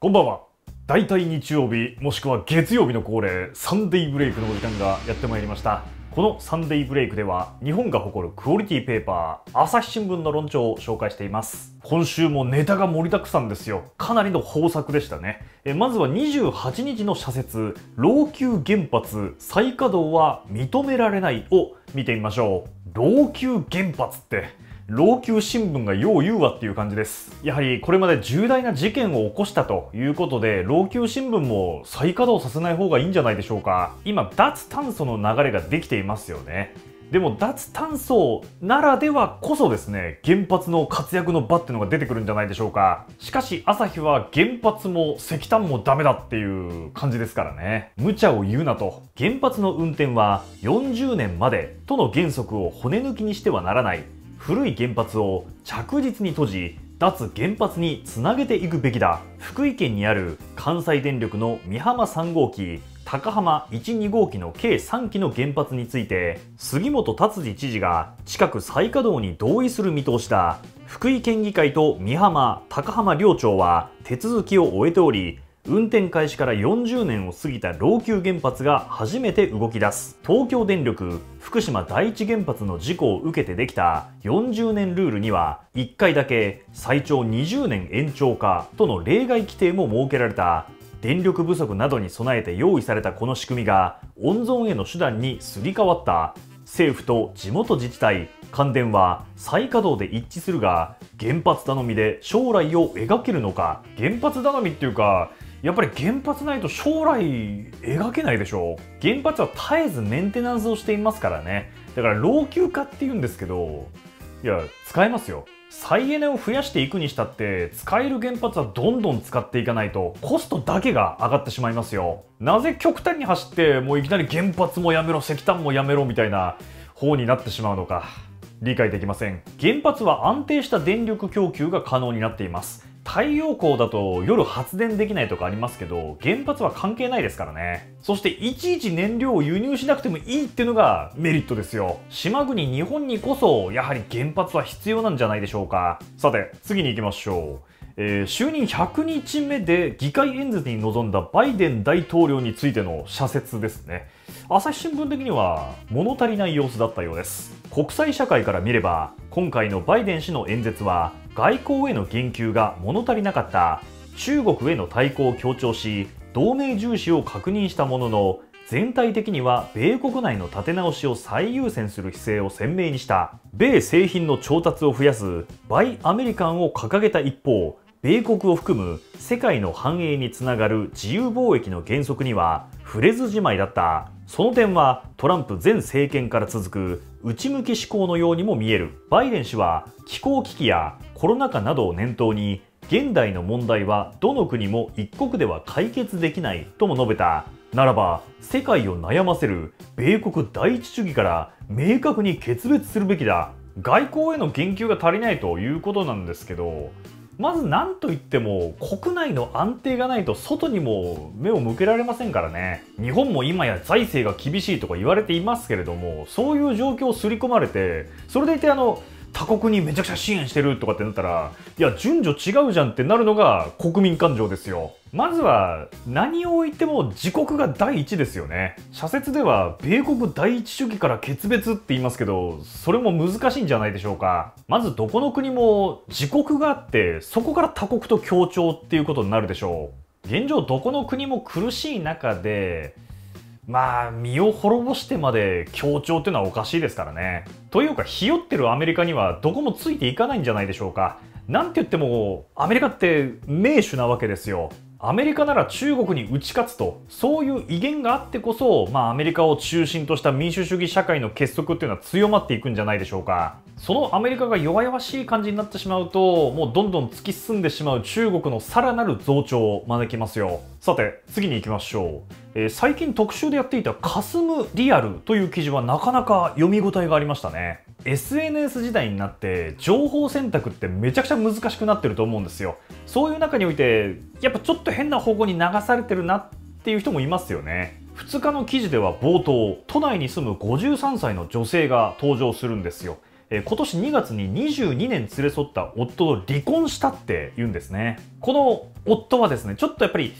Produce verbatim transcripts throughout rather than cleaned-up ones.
こんばんは。大体日曜日もしくは月曜日の恒例サンデーブレイクのお時間がやってまいりました。このサンデーブレイクでは日本が誇るクオリティペーパー朝日新聞の論調を紹介しています。今週もネタが盛りだくさんですよ。かなりの豊作でしたね。えまずはにじゅうはちにちの社説老朽原発再稼働は認められないを見てみましょう。老朽原発って老朽新聞がよう言うわっていう感じです。やはりこれまで重大な事件を起こしたということで、老朽新聞も再稼働させない方がいいんじゃないでしょうか。今、脱炭素の流れができていますよね。でも脱炭素ならではこそですね、原発の活躍の場ってのが出てくるんじゃないでしょうか。しかし朝日は原発も石炭もダメだっていう感じですからね。無茶を言うなと。原発の運転はよんじゅうねんまでとの原則を骨抜きにしてはならない。古い原発を着実に閉じ、脱原発につなげていくべきだ。福井県にある関西電力の美浜さんごうき、高浜いち、にごうきの計さんきの原発について、杉本達治知事が近く再稼働に同意する見通しだ。福井県議会と美浜、高浜両町は手続きを終えており、運転開始からよんじゅうねんを過ぎた老朽原発が初めて動き出す。東京電力福島第一原発の事故を受けてできたよんじゅうねんルールにはいっかいだけ最長にじゅうねん延長かとの例外規定も設けられた。電力不足などに備えて用意されたこの仕組みが温存への手段にすり替わった。政府と地元自治体、関電は再稼働で一致するが、原発頼みで将来を描けるのか。原発頼みっていうか、やっぱり原発ないと将来描けないでしょう。原発は絶えずメンテナンスをしていますからね。だから老朽化って言うんですけど、いや、使えますよ。再エネを増やしていくにしたって、使える原発はどんどん使っていかないと、コストだけが上がってしまいますよ。なぜ極端に走って、もういきなり原発もやめろ、石炭もやめろみたいな方になってしまうのか。理解できません。原発は安定した電力供給が可能になっています。太陽光だと夜発電できないとかありますけど、原発は関係ないですからね。そしていちいち燃料を輸入しなくてもいいっていうのがメリットですよ。島国日本にこそやはり原発は必要なんじゃないでしょうか。さて次に行きましょう。えー、就任ひゃくにちめで議会演説に臨んだバイデン大統領についての社説ですね。朝日新聞的には物足りない様子だったようです。国際社会から見れば、今回のバイデン氏の演説は外交への言及が物足りなかった。中国への対抗を強調し、同盟重視を確認したものの、全体的には米国内の立て直しを最優先する姿勢を鮮明にした。米製品の調達を増やすバイアメリカンを掲げた一方、米国を含む世界の繁栄につながる自由貿易の原則には触れずじまいだった。その点はトランプ前政権から続く内向き志向のようにも見える。バイデン氏は気候危機やコロナ禍などを念頭に、現代の問題はどの国も一国では解決できないとも述べた。ならば世界を悩ませる米国第一主義から明確に決別するべきだ。外交への言及が足りないということなんですけど、まず何といっても国内の安定がないと外にも目を向けられませんからね。日本も今や財政が厳しいとか言われていますけれども、そういう状況を刷り込まれて、それでいてあの他国にめちゃくちゃ支援してるとかってなったら、いや順序違うじゃんってなるのが国民感情ですよ。まずは何を言っても自国が第一ですよね。社説では米国第一主義から決別って言いますけど、それも難しいんじゃないでしょうか。まずどこの国も自国があって、そこから他国と協調っていうことになるでしょう。現状どこの国も苦しい中で、まあ身を滅ぼしてまで協調っていうのはおかしいですからね。というかひよってるアメリカにはどこもついていかないんじゃないでしょうか。なんて言ってもアメリカって名手なわけですよ。アメリカなら中国に打ち勝つと、そういう威厳があってこそ、まあアメリカを中心とした民主主義社会の結束っていうのは強まっていくんじゃないでしょうか。そのアメリカが弱々しい感じになってしまうと、もうどんどん突き進んでしまう中国のさらなる増長を招きますよ。さて、次に行きましょう。えー、最近特集でやっていたカスムリアルという記事はなかなか読み応えがありましたね。エスエヌエス 時代になって情報選択ってめちゃくちゃ難しくなってると思うんですよ。そういう中においてやっぱちょっと変な方向に流されてるなっていう人もいますよね。ふつかの記事では冒頭、都内に住むごじゅうさんさいの女性が登場するんですよ。えー、今年にがつににじゅうにねん連れ添った夫と離婚したって言うんですね。この夫はですね、ちょっとやっぱり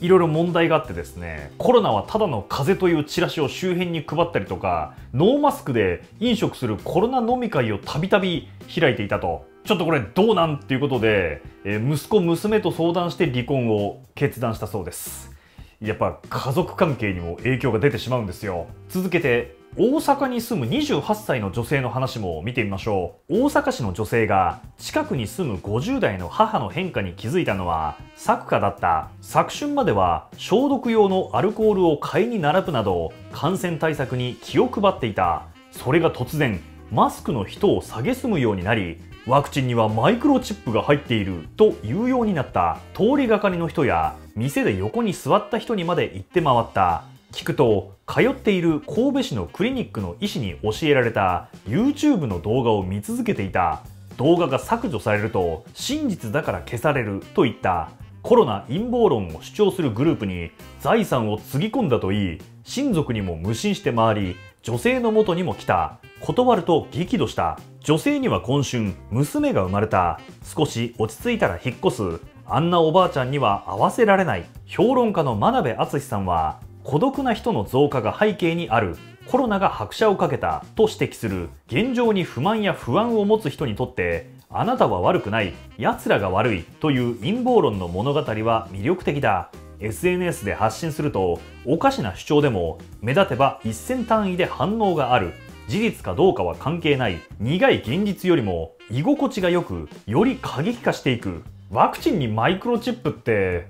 いろいろ問題があってですね、コロナはただの風邪というチラシを周辺に配ったりとか、ノーマスクで飲食するコロナ飲み会をたびたび開いていたと。ちょっとこれどうなんっていうことで、えー、息子娘と相談して離婚を決断したそうです。やっぱ家族関係にも影響が出てしまうんですよ。続けて大阪に住むにじゅうはっさいの女性の話も見てみましょう。大阪市の女性が近くに住むごじゅうだいの母の変化に気づいたのは昨夏だった。昨春までは消毒用のアルコールを買いに並ぶなど感染対策に気を配っていた。それが突然マスクの人を蔑むようになり、ワクチンにはマイクロチップが入っているというようになった。通りがかりの人や店で横に座った人にまで行って回った。聞くと通っている神戸市のクリニックの医師に教えられた YouTube の動画を見続けていた。動画が削除されると真実だから消されるといったコロナ陰謀論を主張するグループに財産をつぎ込んだといい、親族にも無心して回り、女性の元にも来た。断ると激怒した。女性には今春娘が生まれた。少し落ち着いたら引っ越す。あんなおばあちゃんには会わせられない。評論家の真鍋篤さんは孤独な人の増加が背景にある。コロナが拍車をかけたと指摘する。現状に不満や不安を持つ人にとってあなたは悪くない、奴らが悪いという陰謀論の物語は魅力的だ。エスエヌエス で発信するとおかしな主張でも目立てば一銭単位で反応がある。事実かどうかは関係ない。苦い現実よりも居心地が良く、より過激化していく。ワクチンにマイクロチップって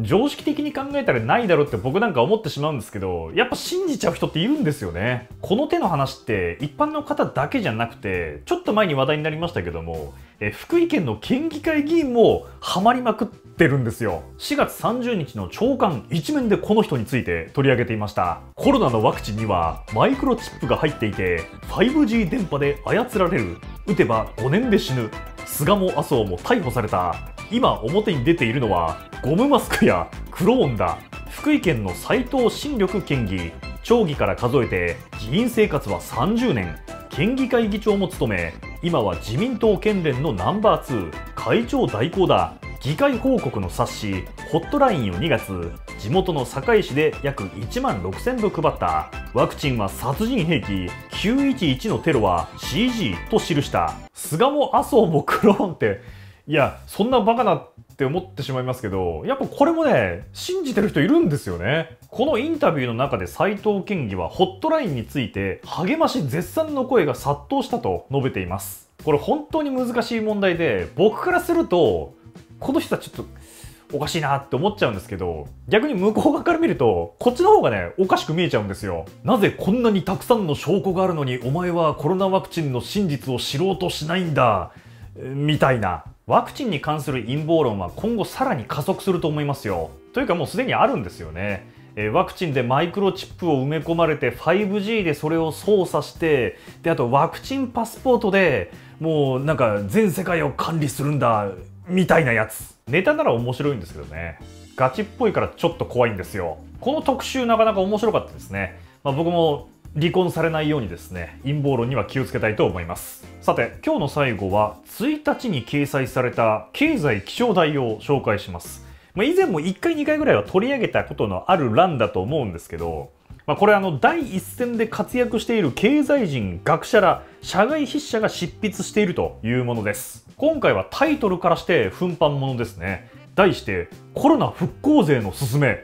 常識的に考えたらないだろうって僕なんか思ってしまうんですけど、やっぱ信じちゃう人っているんですよね。この手の話って一般の方だけじゃなくて、ちょっと前に話題になりましたけども、え福井県の県議会議員もハマりまくってるんですよ。しがつさんじゅうにちの朝刊一面でこの人について取り上げていました。コロナのワクチンにはマイクロチップが入っていて ファイブジー 電波で操られる。打てばごねんで死ぬ。菅も麻生も逮捕された。今表に出ているのはゴムマスクやクローンだ。福井県の斉藤新緑県議、町議から数えて議員生活はさんじゅうねん、県議会議長も務め、今は自民党県連のナンバーツー、会長代行だ。議会報告の冊子ホットラインをにがつ地元の堺市で約いちまんろくせんぶ配った。ワクチンは殺人兵器、きゅういちいちのテロは シージー と記した。菅も麻生もクローンって、いやそんなバカなって思ってしまいますけど、やっぱこれもね信じてる人いるんですよね。このインタビューの中で斉藤県議はホットラインについて励まし絶賛の声が殺到したと述べています。これ本当に難しい問題で、僕からするとこの人はちょっとおかしいなって思っちゃうんですけど、逆に向こう側から見るとこっちの方がねおかしく見えちゃうんですよ。なぜこんなにたくさんの証拠があるのにお前はコロナワクチンの真実を知ろうとしないんだみたいな。ワクチンに関する陰謀論は今後さらに加速すると思いますよ。というかもうすでにあるんですよね。えー、ワクチンでマイクロチップを埋め込まれて ファイブジー でそれを操作して、であとワクチンパスポートでもうなんか全世界を管理するんだみたいなやつ。ネタなら面白いんですけどね、ガチっぽいからちょっと怖いんですよ。この特集なかなか面白かったですね。まあ、僕も離婚されないようにですね、陰謀論には気をつけたいと思います。さて今日の最後はついたちに掲載された経済気象台を紹介します。まあ、以前もいっかいにかいぐらいは取り上げたことのある欄だと思うんですけど、まあ、これあの第一線で活躍している経済人、学者ら社外筆者が執筆しているというものです。今回はタイトルからして奮発ものですね。題してコロナ復興税の勧め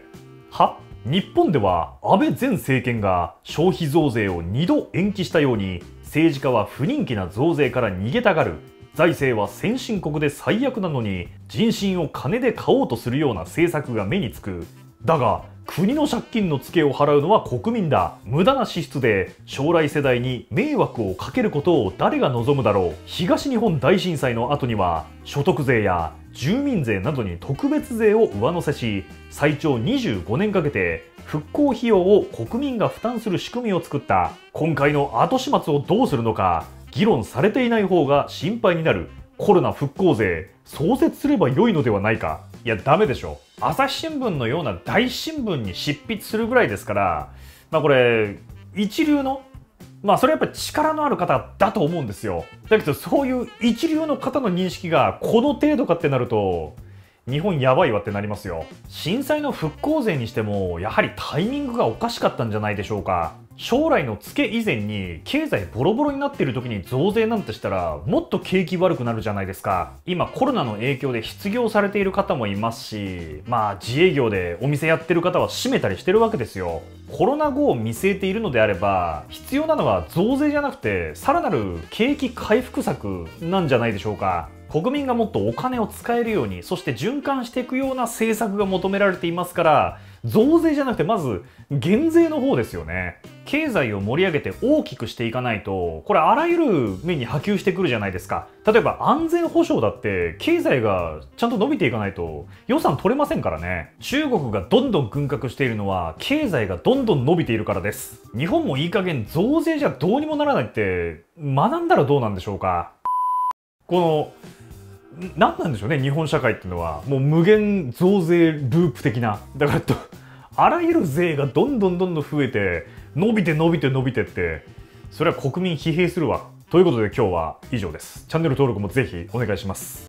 は？日本では安倍前政権が消費増税をにど延期したように、政治家は不人気な増税から逃げたがる。財政は先進国で最悪なのに人心を金で買おうとするような政策が目につく。だが国の借金のツケを払うのは国民だ。無駄な支出で将来世代に迷惑をかけることを誰が望むだろう。東日本大震災の後には所得税や住民税などに特別税を上乗せし、最長にじゅうごねんかけて復興費用を国民が負担する仕組みを作った。今回の後始末をどうするのか議論されていない方が心配になる。コロナ復興税創設すれば良いのではないか。いやダメでしょ。朝日新聞のような大新聞に執筆するぐらいですから、まあこれ一流のまあそれはやっぱり力のある方だと思うんですよ。だけどそういう一流の方の認識がこの程度かってなると、日本やばいわってなりますよ。震災の復興税にしてもやはりタイミングがおかしかったんじゃないでしょうか。将来のツケ以前に経済ボロボロになっている時に増税なんてしたらもっと景気悪くなるじゃないですか。今コロナの影響で失業されている方もいますし、まあ自営業でお店やってる方は閉めたりしてるわけですよ。コロナ後を見据えているのであれば必要なのは増税じゃなくてさらなる景気回復策なんじゃないでしょうか。国民がもっとお金を使えるように、そして循環していくような政策が求められていますから、増税じゃなくてまず減税の方ですよね。経済を盛り上げて大きくしていかないと、これあらゆる面に波及してくるじゃないですか。例えば安全保障だって経済がちゃんと伸びていかないと予算取れませんからね。中国がどんどん軍拡しているのは経済がどんどん伸びているからです。日本もいい加減増税じゃどうにもならないって学んだらどうなんでしょうか。この何なんでしょうね、日本社会っていうのはもう無限増税ループ的な、だからとあらゆる税がどんどんどんどん増えて伸びて伸びて伸びてって、それは国民疲弊するわ。ということで今日は以上です。チャンネル登録もぜひお願いします。